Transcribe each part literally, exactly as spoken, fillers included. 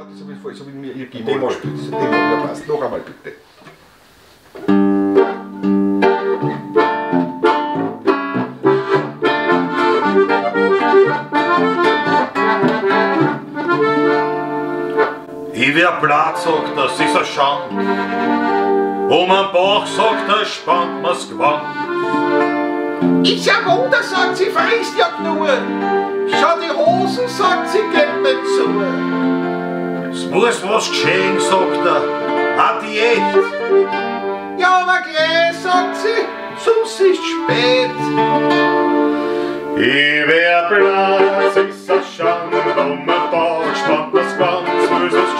poate să voi să voi irki te moș prit, te moș la pas, două camar prit. I via plats okta sisa sham, um am box okta spant Moskva. Ich sag Bruder, sagt sie, verriss ja nur. Schau die Hosen, sagt sie, gib mir zu. Es muss was geschehen, sagt er, hat die echt. Ja, aber gleich, sagt sie, sonst ist spät. I via plats sisa sham, um am box spant Moskva.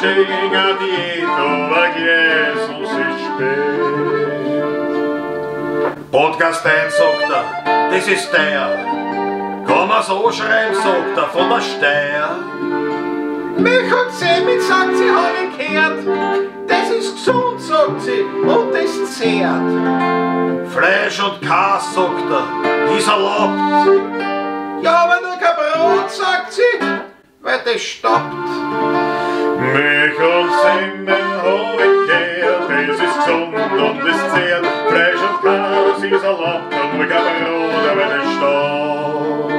Schenker die Tobagier, so sich spät. Podcast eins, sagt er, das ist der. Kann man so schreiben, sagt er, von der Steier. Mich und Semit, sagt sie, hab ich gehört. Das ist gesund, sagt sie, und das zehrt. Fleisch und Kass, sagt er, ist erlaubt. Ja, aber nur kein Brot, sagt sie, weil das stoppt. Mich und Sinnen hab ich gehört, es ist gesund und es zehrt. Fleisch und Kass ist erlaubt und nur kein Brot, aber das stoppt.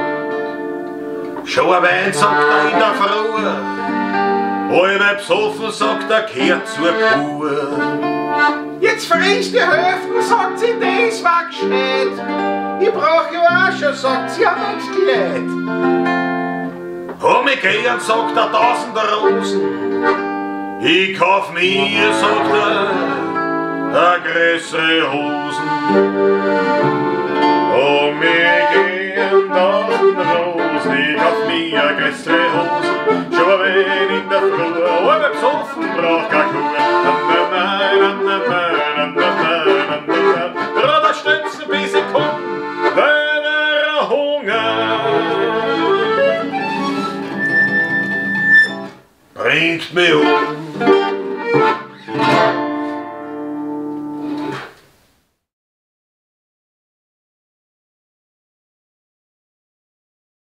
Schau ein Wein, sagt er in der Frühe, allweil besoffen, sagt er, kehrt zur Kuh. Jetzt frisch die Hälften, sagt sie, das war geschneit. Ich brauch ja auch schon, sagt sie, ein Kleid. Komm ich gern, sagt er, tausend Rosen. Ich kauf mir, sagt er, a größere Hosen. Komm ich gern, tausend Rosen. Ich kauf mir, a größere Hosen. Schon wenn in der Flur, aber besoffen braucht kein Kuh. Nein, nein, nein, nein, nein, nein, nein, nein. Da steht's ein bisschen Kuh, wenn er Hunger. Bringt mich um.